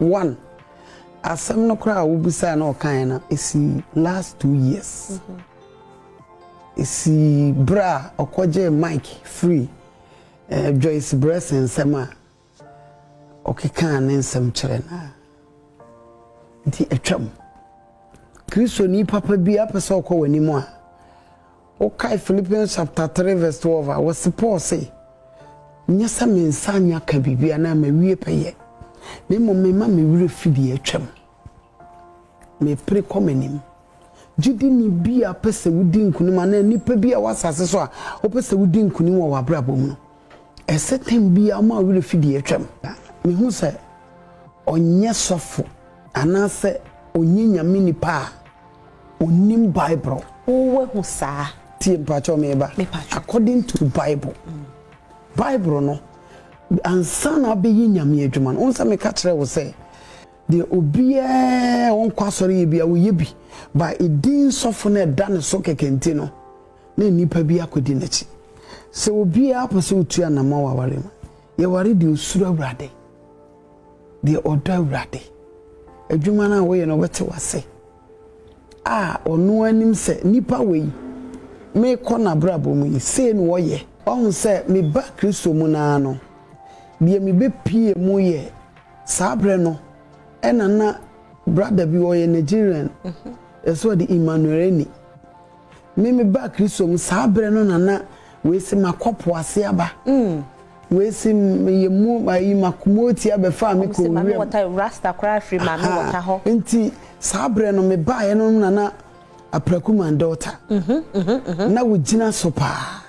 One, asem no kra wo busa na o kan na esi last 2 years. Esi bra okoje Mike free. Joyce Breast and Sama. Okay kan nsem kire na. Di atwam. Kristo ni papa bi apese okowani mu a. Okay Philippians chapter 3 verse 12 I was supposed to say nyasa mensa nya ka bibia na mawie peye. Me mo me ma me wure fidi atwam. Me pre komenim. Jidi ni bia pese wudi nkunima na nipa bia wasase so a opese wudi nkunima wa abrabom no. A certain bia ma wure fidi atwam. Me hu se onye sofo ana se onye nyame ni pa onim bible. Owe hu sa ti mpacho me ba. According to bible. Bible no ansana be nyame adwuma no onsa me ka kire wo se de obia onkwasori bia wo ye bi ba edin sofo na da ne so kekenti no na nipa bi akodi nachi se obia apose otua na ma waware ma ye ware de osura wrade de oda wrade adwuma na wo ye no bete wase ah ono anim se nipa wei me kɔ na brabo mu se no wo ye on say me ba Kristo mu na no bia me be pie mu ye sabre no e na na brother bi wo ye Nigerian eso de Emmanueleni me ba Kristo mu sabre no nana we se makopo ase aba we se ye mu ayi makomoti aba fa me ko we water rasta cry free ma me water ho enti sabre no me ba ye no nana aprakuma daughter na wo gina so pa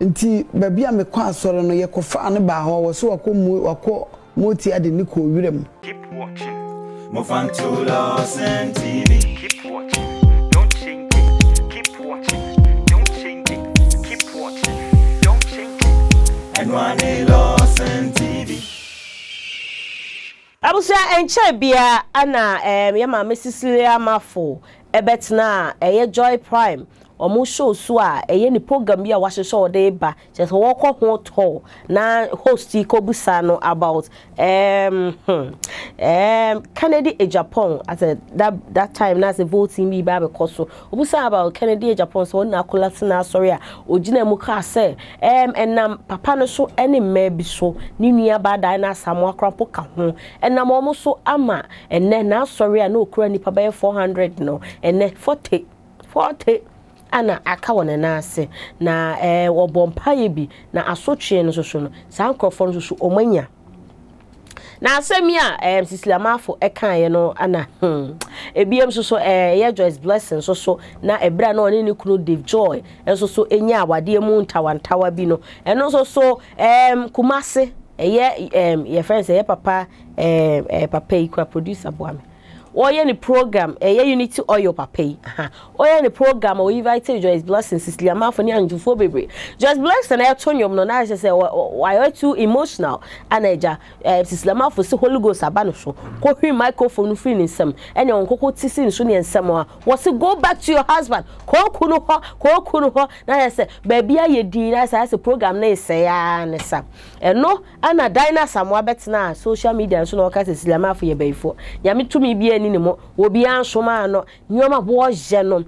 nti baby a mekwa asoro no yekofa ne ba ho wo so wako moti ade ni ko wirem. Keep watching Mofanto Lordson TV. Keep watching, don't change it. Keep watching, don't change it. Keep watching, don't change it. And one Lordson TV. Abusa enche bia ana ya mama Cecilia Marfo ebetna eye Joy Prime omo show so a eye ni program bia wa show dey ba just walk home tour na host ko busa no about Kennedy Agyapong at that time na say voting me ba because so obusa about Kennedy Agyapong so na collapse na sorry a ogina mu ka say enam papa no so ene ma bi so ni nua ba Diana Asamoah krapo ka ho enam omo so ama ene na sorry a na okura ni pa ba 400 no ene 40 ana akawo na nase na obompaye bi na asotwe no soso no san krofo no soso omanya na asemi a Cecilia Marfo ekan ye no ana ebiem soso ye Joyce blessing soso na ebra na oni ni kunu Dave Joy soso enya awade mu ntawantawa bi no eno soso Kumase ye ye friends ye papa papa ikwa producer boame Oye ni program ye unity oil papay oye ni program o invite Joyce Blessing Cecilia Marfo ni anjufo bebre Joyce Blessing e to nyom no na se say why are too emotional anaja Cecilia Marfo si Holy Ghost abano so ko hwi microphone free ni nsem ene onkoko tisi nso ni nsem a wo se go back to your husband ko kunu ho na se ba bia ye di na say program na say ya ne sam eno ana Diana Asamoah betna social media nso no ka Cecilia Marfo ye baifo ya mitumi bi ni mo obi ansoma no nyoma bo je no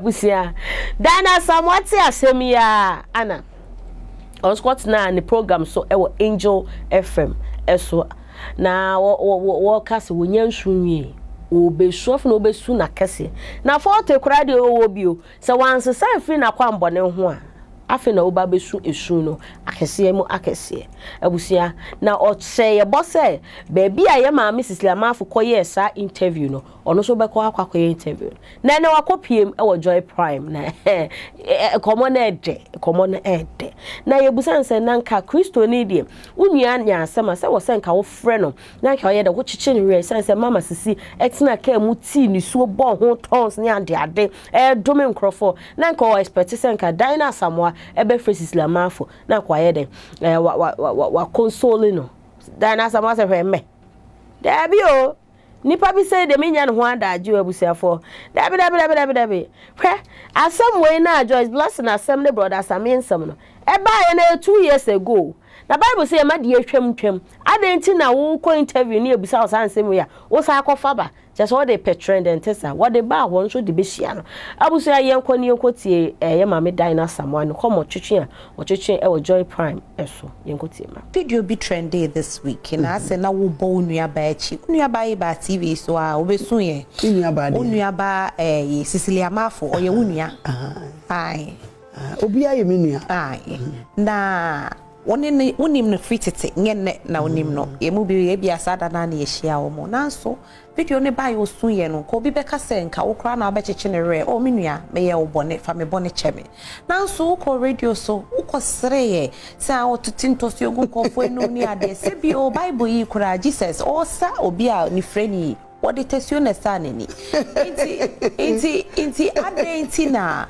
busia Diana Asamoah ti asemia ana on squat na ni program so e wo Angel FM eso na wo kase wo nyansunwie obesuof na obesu na kase na for te kura de owo bio se wanse sai free na kwambo ne ho a afi na oba besu esu no akese mu akese abusia na otse ye bosse baby aye maami Cecilia Marfo koye sa interview no ono so be ko akwakoye interview na ne wakopiem e wo Joy Prime na common ede na ye busan se nanka Kristo ni die unua nya asema se wo senka wo frɛ no na hwa ye de wo chiche ni re sense mama Sisi etina ka mu ti ni suo bo ho tons ni ade dome nkrofo na nka wo expect senka Diana Asamoah ebe phrases la Marfo na kwaye de wa console no Diana Asamoah se hwe me da bi o nipa bi se de menya no ho adaaje abusiafo da bi da bi hwe asem we na Joyce Blessing asem ne brother Samin sam no eba ye na 2 years ago The Bible says, "My dear, I didn't think I would go interview near Bissau and say, 'We are also a coffaba.'" Just what they portray and test what they buy one should be sure. I would say, "I am calling you to a mammy Diana Asamoah. Come or chicken, or Joy Prime." So, you go to him. Video be trendy this week, and I said, "Now we buy nearby, TV, so I will be soon. Nearby, a Cecilia Marfo or your unia. Aye, Obia, you mean, aye, na." Onim no fritete nyen na onim no emu bi ebia sada na na yehia wo mo nanso video ne ba yo sun ye no ko bi beka senka wo kra na abecheche ne re o menua me ye wo bone fa me bone cheme nanso ko radio so wo ko sreye sa wo tutinto so yogun ko fo enu ni ade se bi o bible yi kra Jesus o sa obi a ni freni what the testion is sanity. Inti Adentina,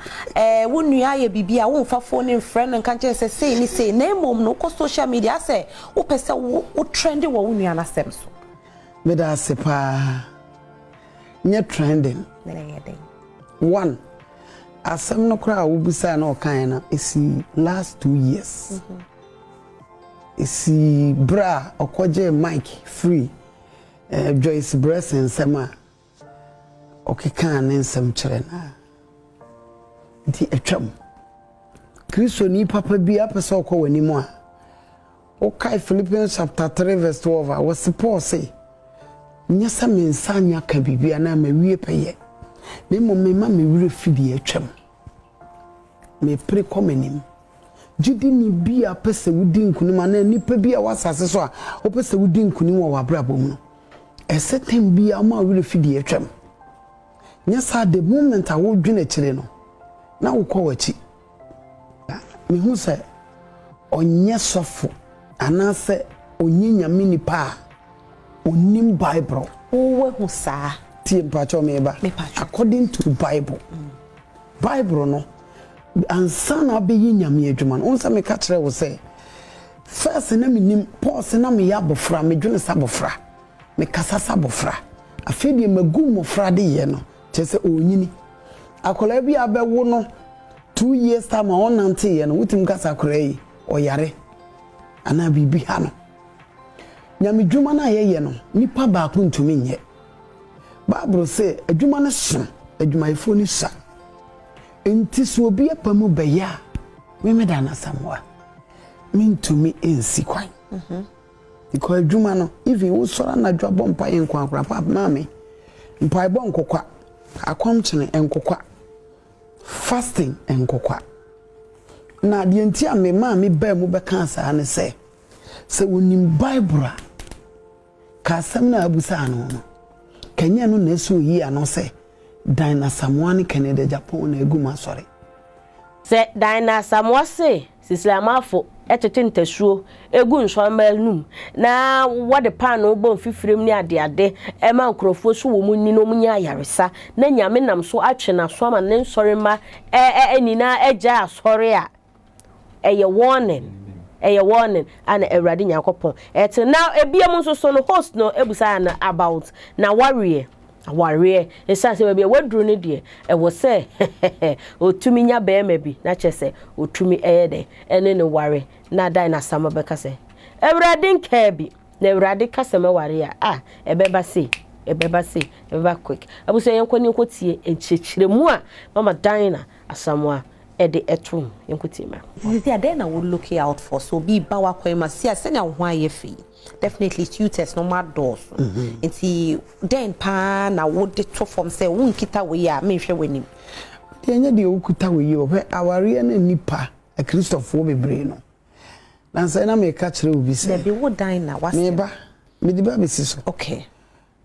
wouldn't you? I be a woman for phone friend and can't just say, say, name mom, no cost social media, say, who person who trending what we are so. But I say, near trending. One, as some no crowd will be saying all kind, it's the last 2 years. It's the bra or Kwaje Mike free. Joyce Breast and Sama okay can and some children. The chum Christo ni papa be up a soco anymore. Okay, Philippians chapter 3 verse 12. I was supposed to say, Nyasa mean Sanya can be an army reapay. Nemo me mammy will feed the chum. May pray come in him. Judy ni be a person who didn't kunimana nipper be a was as a person who didn't kunimo brabum. A certain be a man will feed the atram. Yes, at the moment I would drink a chileno. Now we call it. Me who said, on yes, sofu, and I said, on yin ya mini pa, on nim Bible. Oh, what sir? Tim Pacho Meba, according to Bible. Bible no, and son I be yin ya me a German. Also, me catcher will say, first and I mean, pause and I me abofra, me join a sabofra. Me kasasa bofra afedi magum mofra de ye no chese onyini akola bi abewo no 2 years time on ante ye no wutim kasa akora yi oyare ana bibi ha no nyame dwuma na ye no nipa ba ko ntumi nye Bible say adwuma no so adwuma ifo ni sa enti so obi apamu beye a me Diana Asamoah me ntumi ensi kwan because adwuma no even wo sora na dwabɔ mpa ye nkwa akrapa maame mpa bɔ nkokwa akwamkyene nkokwa fasting nkokwa na de enti a me maame ba mu bɛka saa ne sɛ sɛ wonim Bible ka asɛm na abusa ano no kanya no na so yi ano sɛ Diana Asamoah ne Kennedy Agyapong na eguma sɔre sɛ Diana Asamoah sɛ Cecilia Marfo etetin tasuo egu nsonbelnum na what the pan obo mfifrem ni ade e ma nkrofo so wo munni no munya yaresa na nyame nam so atwe na so ama ne nsorema enina eja asore a eye warning and ewrade nyakopon ete now ebiam nso so no host no ebusa na about na warrior warrior e say say be wadru ne de e wo say otumi nya be ma bi na chese otumi eye de ene ne ware na Diana Asamoah beka se ewradin ka bi na ewrade kasama ware a ah ebeba se ebeba quick abu say yenko ni kotie enchechire mu a mama Diana Asamoah e de etum yenkotie ma sisi ade na we look out for so be ba wa kwema si ase na ho aye fi definitely tutors normal doors and see then pan I would the top from say won kita we ya me hwe wanim enya de okuta we yo hwe aware na nipa a Christopher bebre no na say na me ka kire obi say be wo dan na wase me di ba be so okay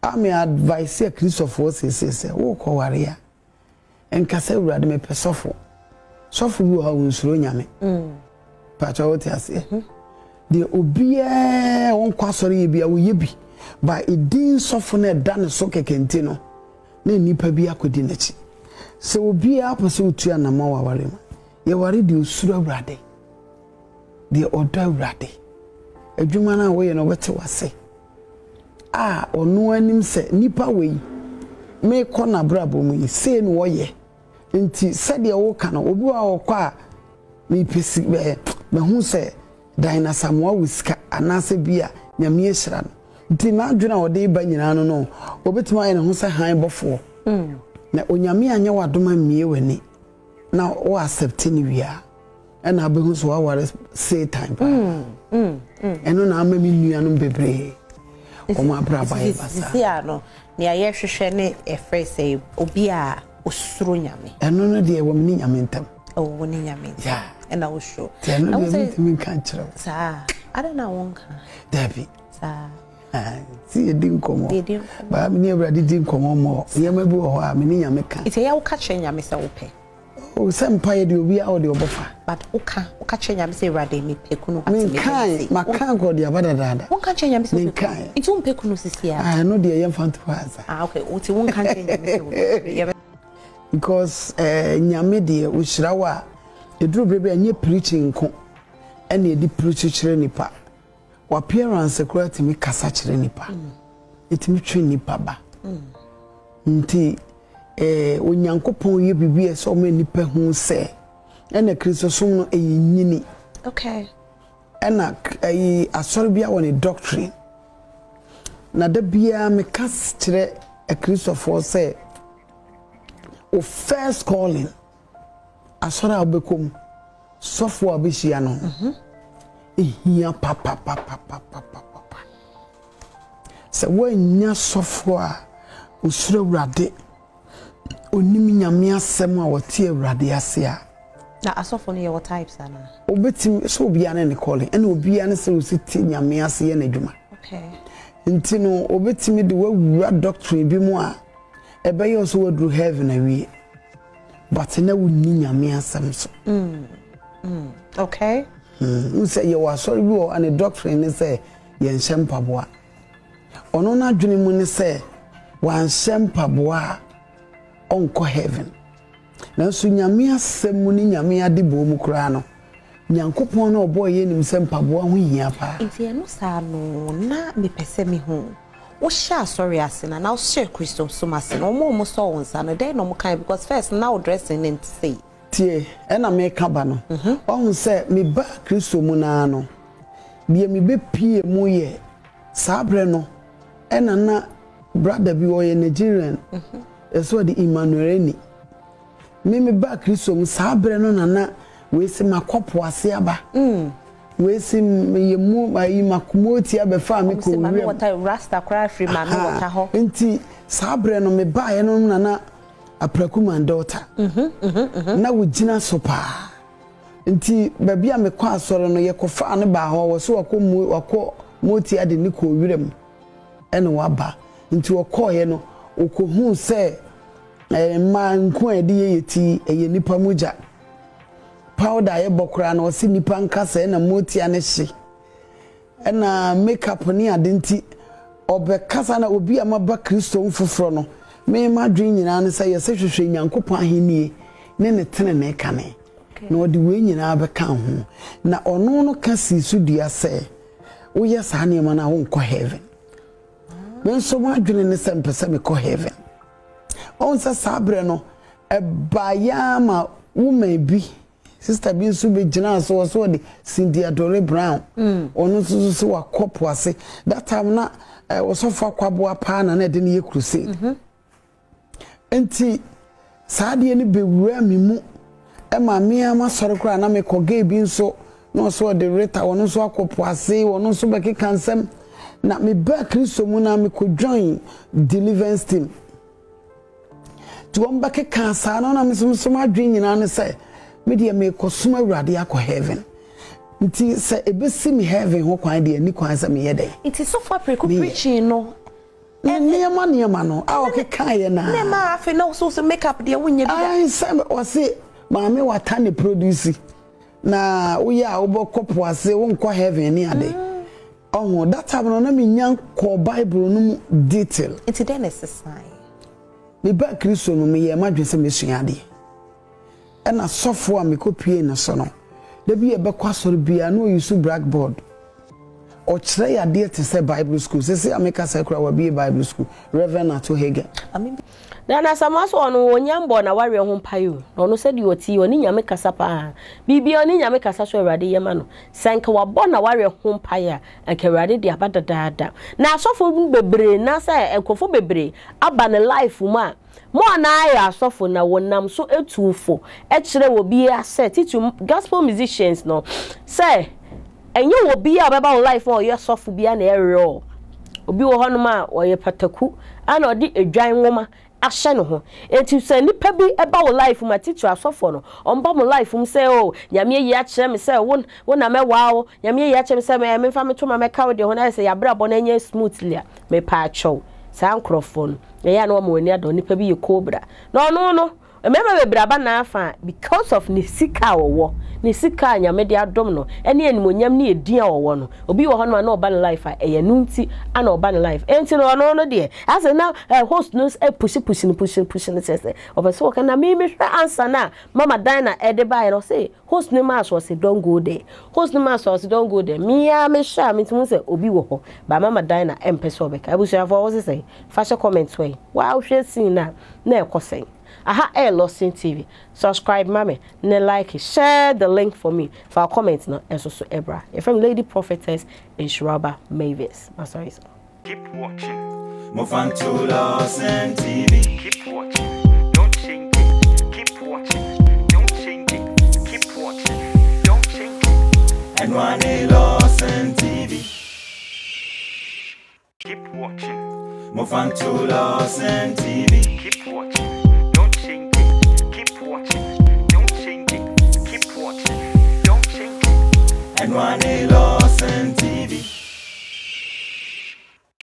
I me advise a Christopher say wo ko ware ya enka say urade me pesofo sofo wo ha won suro nyame pa chawoti ase the obia won kwasori bia wo yebi by edin sofo na da ne so kekente no na nipa bi akodi nachi se obia aposo utua na ma waware ma ye ware di osura urade de oda urade adwuma na wo ye no wete wase ah ono anim se nipa wei me ko na brabo mu se no wo ye nti se de wo ka no obi wa wo kwa me pesi me hu se Diana Asamoah wiska anase bia nyame ehyira no nti na adwena wo de ba nyina no no obetima ye ne ho sɛ han bɔfo na onyame anya wadoma mie wani na wo accept ni wia ɛna abehu so aware say time pa ɛno na ama me nua no bebre ɔmo abra ba ye basa si ano ne aye hwehwɛ ne efrɛ sɛ obi a osuro nyame ɛno no de ɛwɔ me nyame ntam ɛwɔ ne nyame ya ɛna wo show na wo sɛ me kan kyerɛ saa ada na wonka dabi saa see din komo ba me ne brade din komo mo ye ma bi wo a me ne nyame kan ite ya wo ka kyerɛ nyame sɛ wo pɛ o sempire de obi a o de obofa but wo ka kyerɛ nyame sɛ brade me pɛ kuno atime me kan ma kan go de abada dada wo ka kyerɛ nyame sɛ pɛ ite wo pɛ kuno sisia ah no de ye mfa ntoaza ah okay wo ti wo kan kyerɛ nyame sɛ because nyame de wo hyira wa edru brebe anye preaching nko ene edi preach kire nipa wa appearance kura timi kasa kire nipa etimi twe nipa ba nti onyankopon ye bibie so ma nipa hu se ene kristo som no eyinyini okay ena ayi asori bia woni doctrine na da bia me kas kire e kristo for se o first calling asora obekom software obishia no ehia pa se wonya software osura urade onim nyame asem a wote urade ase a na asofo no ye what types ana obetim so obia na ne calling ene obia ne se ositi nyame ase ye na dwuma okay nti no obetimi de wawura doctrine bi mu a ebe ye so wadru heaven awie but na wonni nyame asem so okay you say you are sorry you and a doctrine ne say ye nshempabo ono na adwene mu ne say wan shempabo a onko heaven na so nyame asem mu ni nyame ade bo mu kura no nyankopon na obo ye nim shempabo ho hia pa nti eno sa no na me pese me ho o sha sorry asina na o share Christo so masina o mo mo so won sa no dey no mo kan because first now dressing and say tie e na me ka ba no o hun say me ba Christo mu na no bia me be pie mu ye sabre no e na na brother bi o ye Nigerian e so de Emmanueleni me ba Christo mu sabre no na na we se makopo ase aba we sim ye mu ayi makumoti abefa me ko wiye water rasta cry free man water ho enti sabre no me ba ye no na na aprakuma and daughter na wo gina so pa enti ba bia me kwa asore no ye kofa ne ba ho wo so wako moti ade ni ko wirem ene waba enti wo ko ye no okohu se man ko ade ye ti eye nipa muja powder ye bokra na o si nipa nkasa na moti ane hye na makeup ni ade nti obekasa na obi amaba Kristo mfoforo no me ma dwen nyina ne say ye se hwehwe nyankopon ahenie ne ne tene ne kane na odi we nyina abeka ho na ono no kasi su dia se wo ye sa ne ma na wo nkɔ heaven men so ma dwen ne sempe se me kɔ heaven on sa sabre no e bayama wo ma bi sister bi nso be gina so so de Cynthia Dore Brown ono so so wa kopo ase that time na so fa kwaboa pa na na de ne ye crusade enti saade ne bewura mi mu e ma me ama sore kra na me kɔge bi nso na so de reta ono so akopo ase ono so be ke kansem na me ba Kristo mu na me kɔ join deliverance team to on ba ke kansa na me so ma dwen nyina ne sɛ media me kosoma urade akɔ heaven nti se ebesi me heaven ho kwan de ani kwan se me yede nti so for preaching no niema no awo ke kan ye na ne ma afi na so make up de wonye da ai se o se maame wata ne produce na wo ya wo kopo ase wo nkɔ heaven ni ade oh that time no na me nyan kɔ bible no mu detail nti den exercise me ba Kristo no me ye ma dwese me suade ena sofo a me kopie na so no da bi e be kwasor bia na o use blackboard Or today I did to say Bible school. Say I make a sacra will be Bible school. Reverend Ato Hager. I mean, Diana Asamoah on Yambo and Awari on Payu. No said you tea on Yamaka Sapa. Bibi on Yamaka Sasso Radi Yamano. Sanka were born a warrior home pire and carried the abada dada. Now so for bebre, Nasa and Kofo bebre. Abana life, Uma. More na I so for now one nam so a 2 4. Actually will be a set it to gospel musicians no. Say. And you will be about life or your soft will be an error. Obi will honor or your pataku, and or a giant woman, a shano. And to send the pebby about life from my teacher, a sophono, on bubble life from say, oh, Yammy Yachem, say one I may wow, Yammy Yachem, say, I may family to my coward when I say a brab on any smoothly, may patcho, sound crofon, a no more near don't pebby your cobra. No. Remember, Brabana, because of Nisika or war, Nisika and your media domino, any animal yam near dear or one, or be one man or ban life, a nunti and or ban life. Anything or no, dear. As now, a host knows a pushing, of a soak and a mimic answer now. Mamma Diana at the buyer or say, host no mass was a don't go there. Host no mass was a don't go there. Me, I may sham it, Muse, Obiwoho, by Mamma Diana and Pesobec. I wish I have always say, fashion comments way. Wow, she's seen now, never costing. Aha, Lordson TV. Subscribe, mommy. Ne like it. Share the link for me. For our comments now, and so Ebra. If I'm Lady Prophetess and Shiraba Mavis. My sorry. Keep watching. Move on to Lordson TV. Keep watching. Don't change it. Keep watching. Don't change it. Keep watching. Don't change it. And one Lordson TV. Keep watching. Move on to Lordson TV. Keep watching. And one